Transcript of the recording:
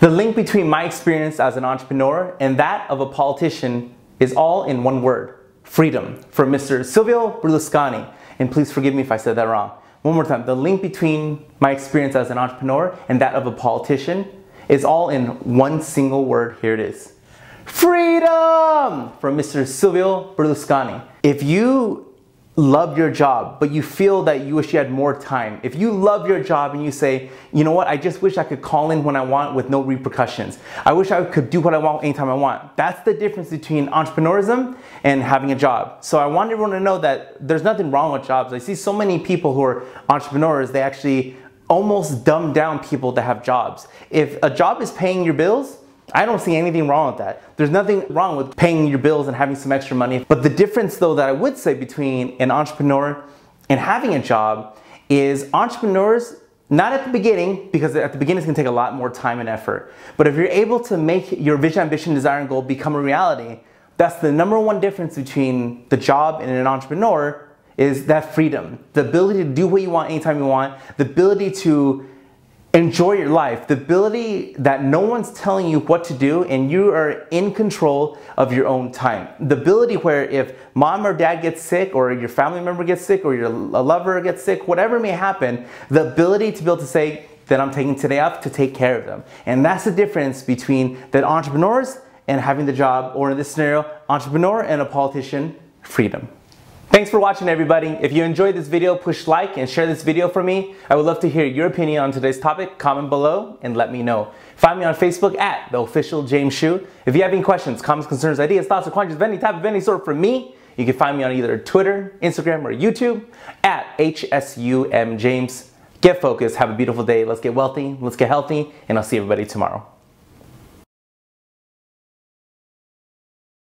The link between my experience as an entrepreneur and that of a politician is all in one word: freedom, from Mr. Silvio Berlusconi. And please forgive me if I said that wrong. One more time, the link between my experience as an entrepreneur and that of a politician is all in one single word. Here it is. Freedom, from Mr. Silvio Berlusconi. If you love your job, but you feel that you wish you had more time, if you love your job and you say, you know what, I just wish I could call in when I want with no repercussions. I wish I could do what I want anytime I want. That's the difference between entrepreneurism and having a job. So I want everyone to know that there's nothing wrong with jobs. I see so many people who are entrepreneurs, they actually almost dumb down people that have jobs. If a job is paying your bills, I don't see anything wrong with that. There's nothing wrong with paying your bills and having some extra money. But the difference though that I would say between an entrepreneur and having a job is entrepreneurs, not at the beginning, because at the beginning it's gonna take a lot more time and effort. But if you're able to make your vision, ambition, desire, and goal become a reality, that's the number one difference between the job and an entrepreneur, is that freedom. The ability to do what you want anytime you want, the ability to enjoy your life, the ability that no one's telling you what to do and you are in control of your own time. The ability where if mom or dad gets sick or your family member gets sick or your lover gets sick, whatever may happen, the ability to be able to say that I'm taking today off to take care of them. And that's the difference between that entrepreneurs and having the job, or in this scenario, entrepreneur and a politician, freedom. Thanks for watching, everybody. If you enjoyed this video, push like and share this video for me. I would love to hear your opinion on today's topic. Comment below and let me know. Find me on Facebook at The Official James Hsu. If you have any questions, comments, concerns, ideas, thoughts, or questions of any type, of any sort from me, you can find me on either Twitter, Instagram, or YouTube at HSUM James. Get focused. Have a beautiful day. Let's get wealthy. Let's get healthy. And I'll see everybody tomorrow.